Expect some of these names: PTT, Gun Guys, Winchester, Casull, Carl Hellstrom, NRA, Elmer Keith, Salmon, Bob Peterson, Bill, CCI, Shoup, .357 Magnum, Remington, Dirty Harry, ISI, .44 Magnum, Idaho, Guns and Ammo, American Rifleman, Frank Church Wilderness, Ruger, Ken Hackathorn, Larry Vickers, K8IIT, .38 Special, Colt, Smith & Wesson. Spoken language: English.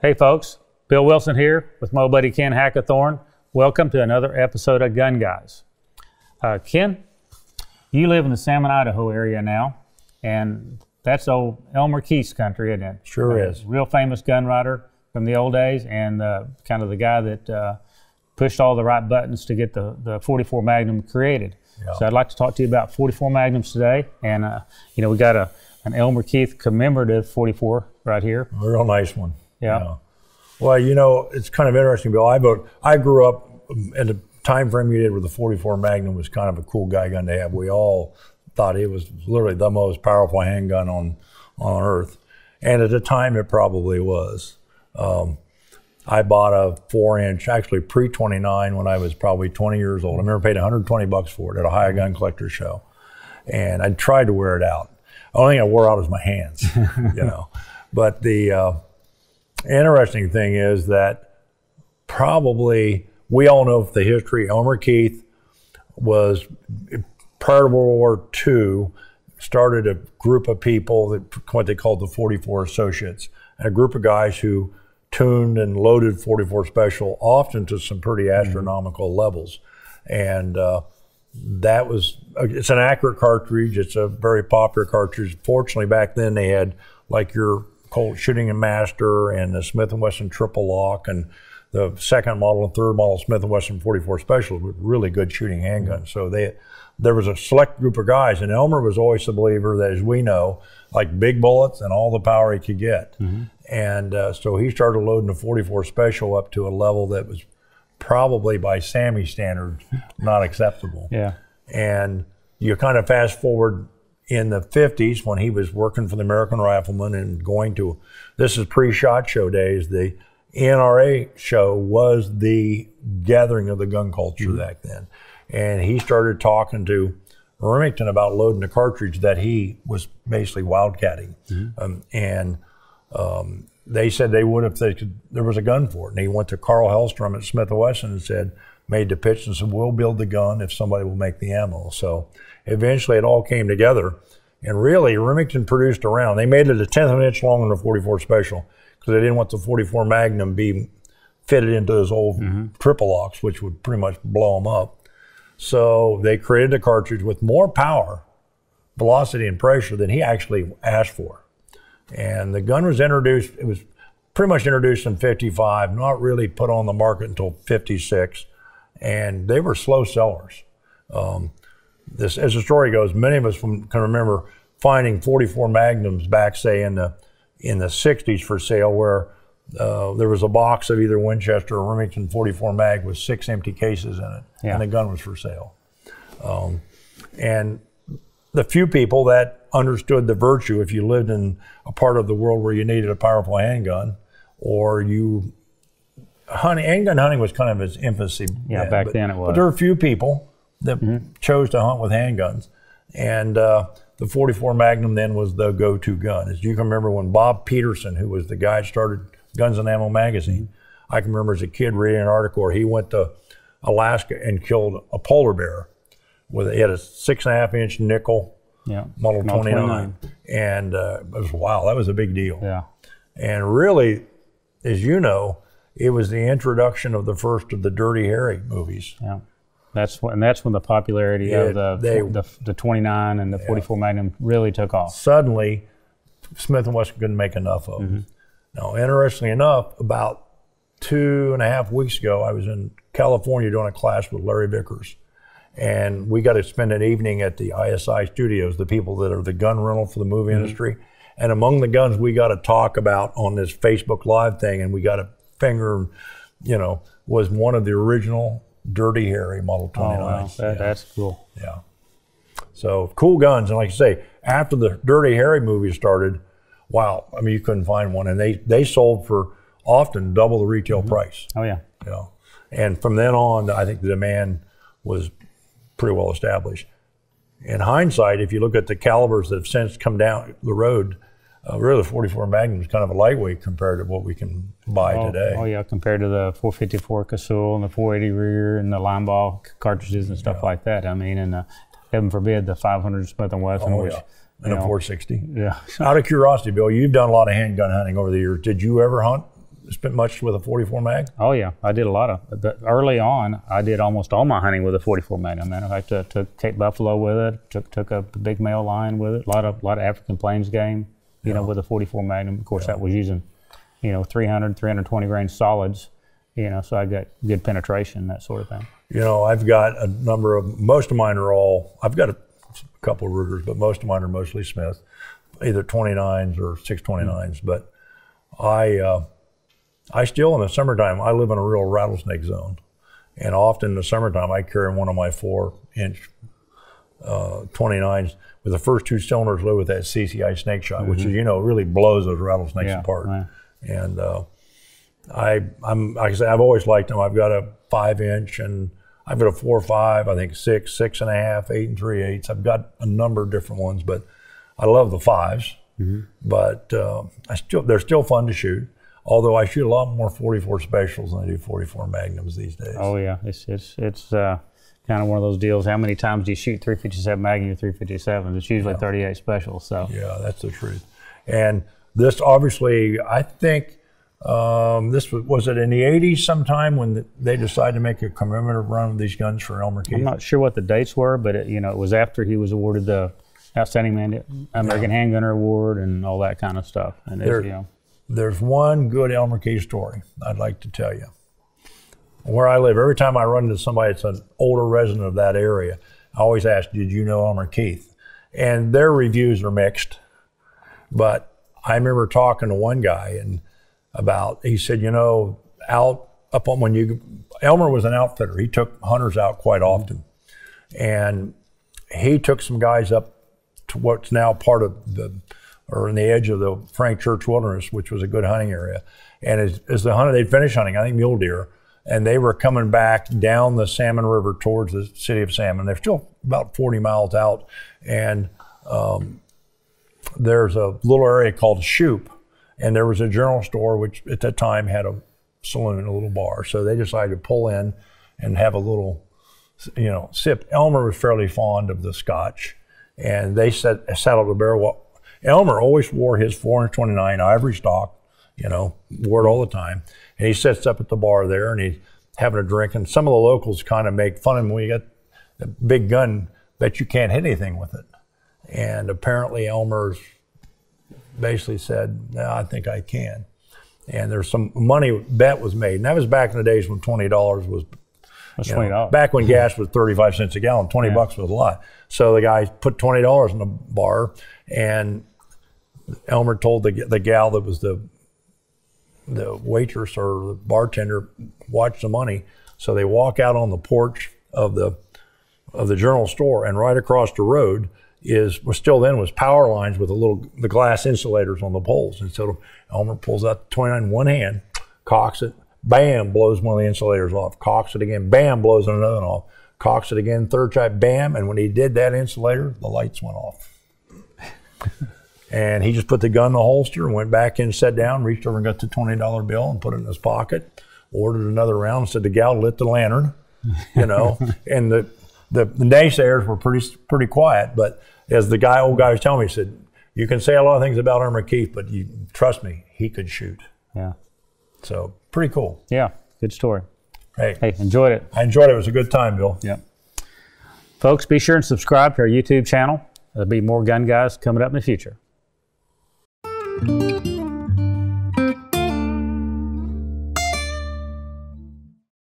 Hey folks, Bill Wilson here with my old buddy Ken Hackathorn. Welcome to another episode of Gun Guys. Ken, you live in the Salmon, Idaho area now, and that's old Elmer Keith's country, isn't it? Sure is. Real famous gun writer from the old days, and kind of the guy that pushed all the right buttons to get the .44 Magnum created. Yeah. So I'd like to talk to you about .44 Magnums today, and you know, we got an Elmer Keith commemorative .44 right here. A real nice one. Yeah. Yeah. Well, you know, it's kind of interesting, Bill. I grew up at the time frame you did with the .44 Magnum was kind of a cool guy gun to have. We all thought it was literally the most powerful handgun on earth, and at the time it probably was. I bought a 4-inch, actually pre-29, when I was probably 20 years old. I remember paid 120 bucks for it at a high gun collector show, and I tried to wear it out. The only thing I wore out was my hands, you know. But the interesting thing is that probably we all know the history. Elmer Keith was, prior to World War II, started a group of people that what they called the .44 Associates, and a group of guys who tuned and loaded .44 Special often to some pretty astronomical levels, and that was it's an accurate cartridge. It's a very popular cartridge. Fortunately, back then they had like your Colt Shooting and Master and the Smith & Wesson Triple Lock and the second model and third model Smith & Wesson .44 Specials with really good shooting handguns. So there was a select group of guys, and Elmer was always the believer that, as we know, like big bullets and all the power he could get. And so he started loading the .44 Special up to a level that was probably, by Sammy standards, not acceptable. Yeah. And you kind of fast forward in the 50s when he was working for the American Rifleman and going to, this is pre-SHOT Show days, the NRA show was the gathering of the gun culture back then. And he started talking to Remington about loading a cartridge that he was basically wildcatting. They said they would if they could, there was a gun for it. And he went to Carl Hellstrom at Smith & Wesson and said, made the pitch and said, we'll build the gun if somebody will make the ammo. So eventually it all came together. And really, Remington produced a round. They made it a 10th of an inch long on the .44 Special because they didn't want the .44 Magnum be fitted into those old triple locks, which would pretty much blow them up. So they created a cartridge with more power, velocity, and pressure than he actually asked for. And the gun was introduced, it was pretty much introduced in 55, not really put on the market until 56. And they were slow sellers. This, as the story goes, many of us can remember finding .44 Magnums back, say, in the 60s for sale, where there was a box of either Winchester or Remington .44 Mag with 6 empty cases in it, and the gun was for sale. And the few people that understood the virtue, if you lived in a part of the world where you needed a powerful handgun, or you... handgun hunting was kind of its infancy. Yeah, back then it was. But there were a few people that chose to hunt with handguns, and the .44 Magnum then was the go-to gun. As you can remember, when Bob Peterson, who was the guy who started Guns and Ammo magazine, I can remember as a kid reading an article where he went to Alaska and killed a polar bear. He had a 6.5-inch nickel Model 29, and it was, wow, that was a big deal. Yeah. And really, as you know, it was the introduction of the first of the Dirty Harry movies. Yeah, that's when the popularity of the 29 and the .44 Magnum really took off. Suddenly, Smith & Wesson couldn't make enough of them. Now, interestingly enough, about 2.5 weeks ago, I was in California doing a class with Larry Vickers, and we got to spend an evening at the ISI studios, the people that are the gun rental for the movie industry. And among the guns we got to talk about on this Facebook Live thing, and we got to finger, you know, was one of the original Dirty Harry Model 29s. Oh, wow. That's cool. Yeah. So cool guns, and like I say, after the Dirty Harry movie started, wow, I mean, you couldn't find one, and they sold for often double the retail price. Oh yeah. You know, and from then on, I think the demand was pretty well established. In hindsight, if you look at the calibers that have since come down the road, really, the .44 Magnum is kind of a lightweight compared to what we can buy today. Oh yeah, compared to the .454 Casull and the .480 Ruger and the line ball cartridges and stuff like that. I mean, and heaven forbid, the 500 Smith & Wesson. Oh, which, and a .460. Yeah. Out of curiosity, Bill, you've done a lot of handgun hunting over the years. Did you ever hunt spent much with a 44 mag? Oh yeah, I did a lot of. Early on, I did almost all my hunting with a 44 Magnum. Man, I took Cape Buffalo with it. Took a big male lion with it. A lot of African Plains game. You know, with a 44 Magnum. Of course, that was using, you know, 300, 320 grain solids. You know, so I got good penetration, that sort of thing. You know, I've got a number of. Most of mine are all. I've got a couple of Rugers, but most of mine are mostly Smith, either 29s or 629s. But I still, in the summertime, I live in a real rattlesnake zone. And often in the summertime, I carry one of my 4-inch 29s with the first two cylinders loaded with that CCI snake shot, which, is, you know, really blows those rattlesnakes apart. Right. And I'm, like I say, I've always liked them. I've got a 5-inch and I've got a 4.5, I think 6, 6.5, 8 and 3/8. I've got a number of different ones, but I love the 5s. But they're still fun to shoot. Although I shoot a lot more 44 Specials than I do 44 Magnums these days. Oh yeah, it's kind of one of those deals. How many times do you shoot .357 Magnum or .357? It's usually .38 Special. So yeah, that's the truth. And this obviously, I think this was it in the '80s sometime when they decided to make a commemorative run of these guns for Elmer Keith. I'm not sure what the dates were, but it was after he was awarded the Outstanding American Handgunner Award and all that kind of stuff. And there's one good Elmer Keith story I'd like to tell you. Where I live, every time I run into somebody that's an older resident of that area, I always ask, did you know Elmer Keith? And their reviews are mixed. But I remember talking to one guy he said, you know, Elmer was an outfitter. He took hunters out quite often. And he took some guys up to what's now part of or in the edge of the Frank Church Wilderness, which was a good hunting area. And they'd finish hunting, I think mule deer, and they were coming back down the Salmon River towards the city of Salmon. They're still about 40 miles out. And there's a little area called Shoup, and there was a general store, which at that time had a saloon and a little bar. So they decided to pull in and have a little, sip. Elmer was fairly fond of the Scotch, and they saddled a barrel. Elmer always wore his 429 ivory stock, wore it all the time. And he sits up at the bar there and he's having a drink. And some of the locals kind of make fun of him. When you got the big gun, bet you can't hit anything with it. And apparently Elmer basically said, no, I think I can. And there's some money bet was made. And that was back in the days when $20 was, back when gas was 35 cents a gallon, 20 bucks was a lot. So the guy put $20 in the bar, and Elmer told the gal that was the waitress or the bartender, watch the money. So they walk out on the porch of the general store, and right across the road was power lines with the glass insulators on the poles. And so Elmer pulls out the 29 in one hand, cocks it, bam, blows one of the insulators off, cocks it again, bam, blows another one off, cocks it again, third try, bam, and when he did that insulator, the lights went off. And he just put the gun in the holster and went back in, sat down, reached over and got the $20 bill and put it in his pocket, ordered another round, said the gal lit the lantern, and the naysayers were pretty quiet, but as the old guy was telling me, he said, you can say a lot of things about Elmer Keith, but trust me, he could shoot. Yeah. So pretty cool. Yeah, good story. Hey, enjoyed it. I enjoyed it. It was a good time, Bill. Yeah. Folks, be sure and subscribe to our YouTube channel. There'll be more Gun Guys coming up in the future.